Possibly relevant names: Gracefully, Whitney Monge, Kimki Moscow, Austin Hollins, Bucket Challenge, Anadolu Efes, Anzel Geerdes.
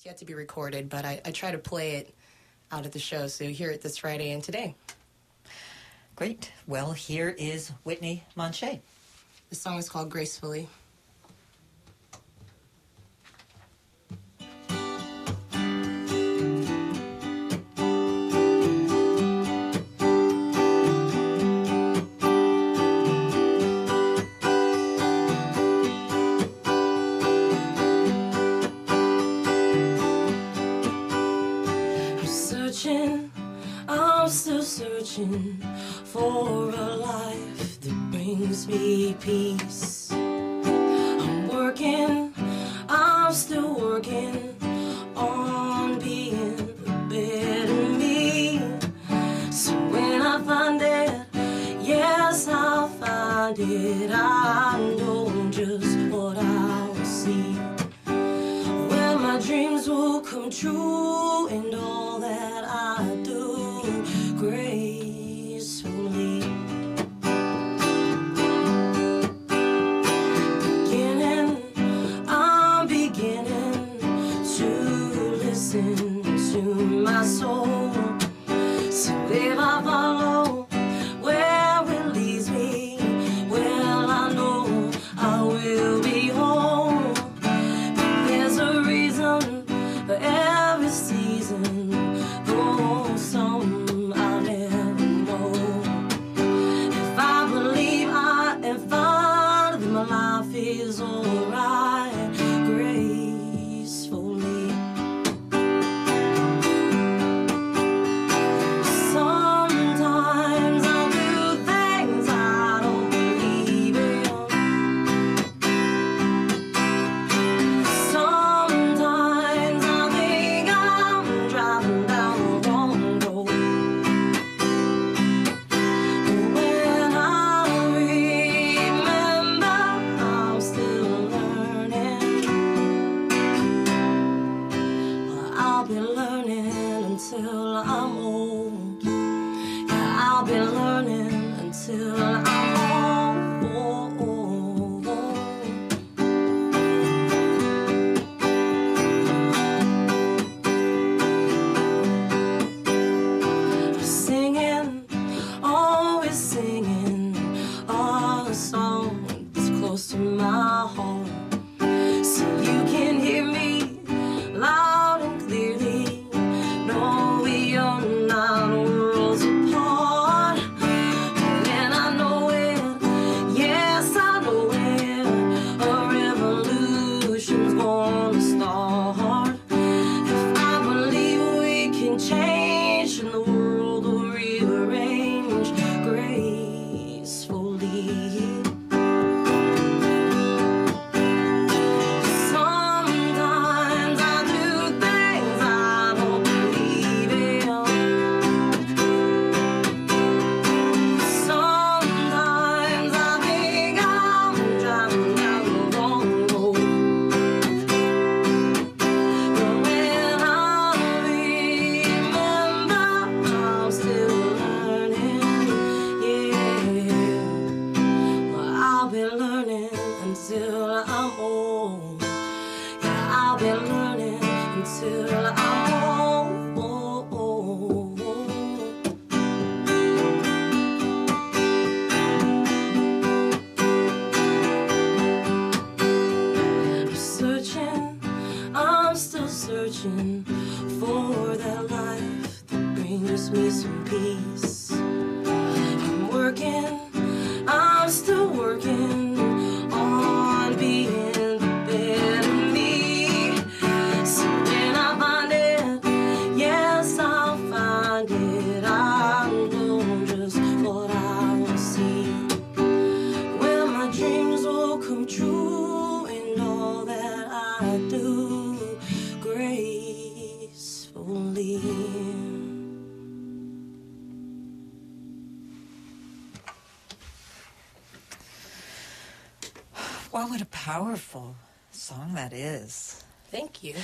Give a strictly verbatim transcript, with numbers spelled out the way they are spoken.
It's yet to be recorded, but I, I try to play it out at the show, so you hear it this Friday and today. Great. Well, here is Whitney Monge. The song is called Gracefully. I'm still searching for a life that brings me peace. I'm working, I'm still working on being the better me. So when I find it, yes, I'll find it. I know just what I'll see, where my dreams will come true and all that I do. Gracefully, beginning, I'm beginning to listen to my soul. So if I follow where it leads me, well, I know I will be whole. But there's a reason for every season, though some is alright, gracefully. Sometimes I do things I don't believe in. Sometimes I think I'm driving down the wrong road. But when I remember, I'm still learning. Well, I'll be learning until I'm old. Yeah, I'll be learning until I'm old. I'm singing, always singing, all the songs close to my heart, so you can hear me loud and clearly. No, we are not worlds apart. And I know it, yes, I know it, a revolution's gonna start. If I believe we can change and the world will rearrange gracefully. Until I'm old, yeah, I'll be learning until I'm old. old, old. I'm searching, I'm still searching for that life that brings me some peace. I'm working, I'm still working. Wow, what a powerful song that is. Thank you.